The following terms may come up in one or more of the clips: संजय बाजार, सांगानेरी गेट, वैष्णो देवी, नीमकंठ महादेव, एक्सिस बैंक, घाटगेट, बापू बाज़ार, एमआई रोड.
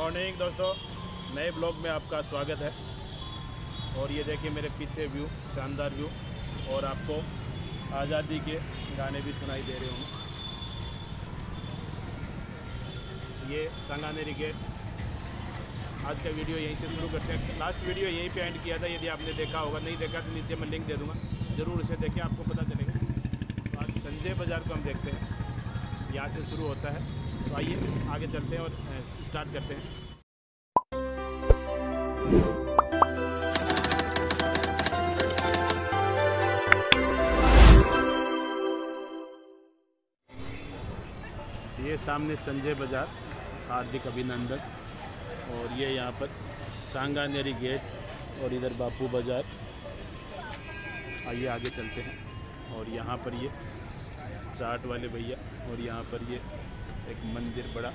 Morning दोस्तों, नए blog में आपका स्वागत है। और ये देखिए मेरे पीछे व्यू, शानदार व्यू, और आपको आज़ादी के गाने भी सुनाई दे रहे होंगे। ये सांगानेरी गेट। आज का वीडियो यहीं से शुरू करते हैं। लास्ट वीडियो यहीं पे एंड किया था, यदि आपने देखा होगा। नहीं देखा तो नीचे मैं लिंक दे दूँगा, ज़रूर उसे देखें, आपको पता चलेगा। तो आज संजय बाज़ार को हम देखते हैं, यहाँ से शुरू होता है। तो आइए आगे चलते हैं और स्टार्ट करते हैं। ये सामने संजय बाजार, हार्दिक अभिनंदन। और ये यहाँ पर सांगानेरी गेट और इधर बापू बाज़ार। आइए आगे चलते हैं। और यहाँ पर ये चाट वाले भैया, और यहाँ पर ये एक मंदिर बड़ा।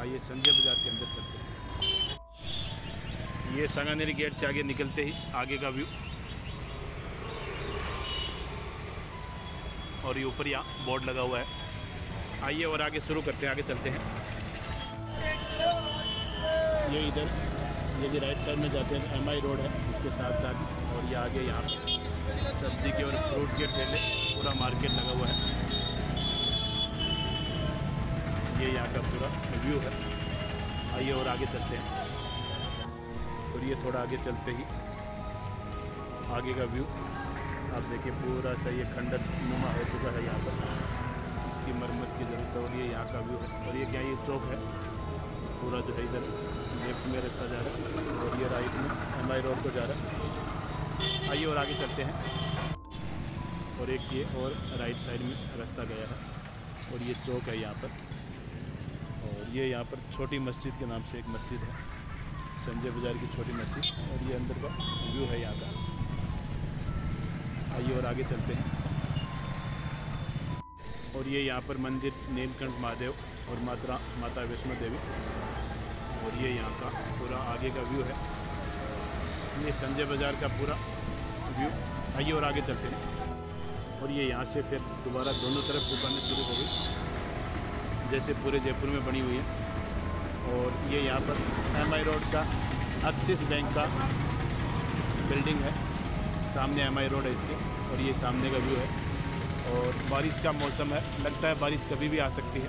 आइए संजय बाजार के अंदर चलते हैं। ये सांगानेरी गेट से आगे निकलते ही आगे का व्यू, और ये ऊपर यहाँ बोर्ड लगा हुआ है। आइए और आगे शुरू करते हैं, आगे चलते हैं। ये इधर यदि राइट साइड में जाते हैं तो एमआई रोड है, इसके साथ साथ। और ये आगे यहाँ सब्जी के और फ्रूट के ठेले, पूरा मार्केट लगा हुआ है। ये यहाँ का पूरा व्यू है। आइए और आगे चलते हैं। और ये थोड़ा आगे चलते ही आगे का व्यू आप देखिए, पूरा सा ये खंडर नुमा हो चुका है। यहाँ पर इसकी मरम्मत की ज़रूरत है। और ये यहाँ का व्यू है। और ये क्या, ये चौक है पूरा जो है। इधर लेफ्ट में रास्ता जा रहा है, और ये राइट में एमआई रोड को जा रहा है। आइए और आगे चलते हैं। और एक ये और राइट साइड में रास्ता गया है, और ये चौक है यहाँ पर। और ये यहाँ पर छोटी मस्जिद के नाम से एक मस्जिद है, संजय बाजार की छोटी मस्जिद। और ये अंदर का व्यू है यहाँ का। आइए और आगे चलते हैं। और ये यहाँ पर मंदिर नीमकंठ महादेव और माता वैष्णो देवी। और ये यहाँ का पूरा आगे का व्यू है। ये संजय बाजार का पूरा व्यू। आइए और आगे चलते हैं। और ये यहाँ से फिर दोबारा दोनों तरफ दुकानें शुरू हो गई, जैसे पूरे जयपुर में बनी हुई है। और ये यहाँ पर एमआई रोड का एक्सिस बैंक का बिल्डिंग है, सामने एमआई रोड है इसके। और ये सामने का व्यू है। और बारिश का मौसम है, लगता है बारिश कभी भी आ सकती है।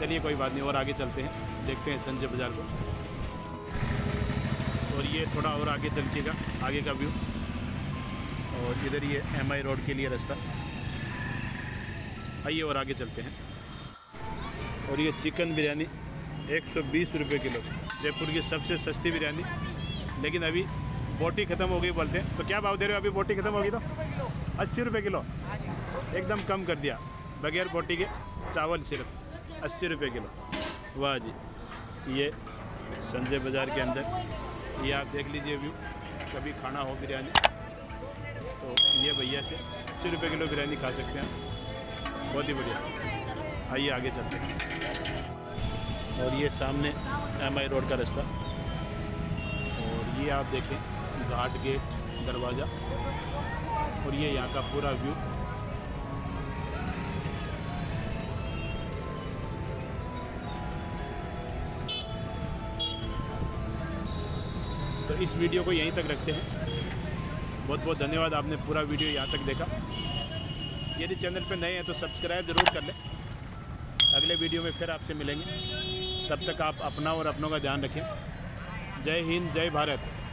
चलिए कोई बात नहीं, और आगे चलते हैं, देखते हैं संजय बाजार को। और ये थोड़ा और आगे चलिएगा, आगे का व्यू। और इधर ये एमआई रोड के लिए रास्ता। आइए और आगे चलते हैं। और ये चिकन बिरयानी 120 रुपये किलो, जयपुर की सबसे सस्ती बिरयानी। लेकिन अभी बोटी ख़त्म हो गई बोलते हैं, तो क्या भाव दे रहे हो? अभी बोटी ख़त्म हो गई तो 80 रुपये किलो, एकदम कम कर दिया। बगैर बोटी के चावल सिर्फ 80 रुपये किलो। वाह जी। ये संजय बाज़ार के अंदर ये आप देख लीजिए व्यू। कभी खाना हो बिरयानी तो ये भैया से 80 रुपये किलो बिरयानी खा सकते हैं। बहुत ही बढ़िया। आइए आगे चलते हैं। और ये सामने एमआई रोड का रास्ता। और ये आप देखें घाट गेट दरवाज़ा। और ये यहाँ का पूरा व्यू। तो इस वीडियो को यहीं तक रखते हैं। बहुत बहुत धन्यवाद, आपने पूरा वीडियो यहाँ तक देखा। यदि चैनल पर नए हैं तो सब्सक्राइब ज़रूर कर लें। अगले वीडियो में फिर आपसे मिलेंगे। तब तक आप अपना और अपनों का ध्यान रखें। जय हिंद, जय भारत।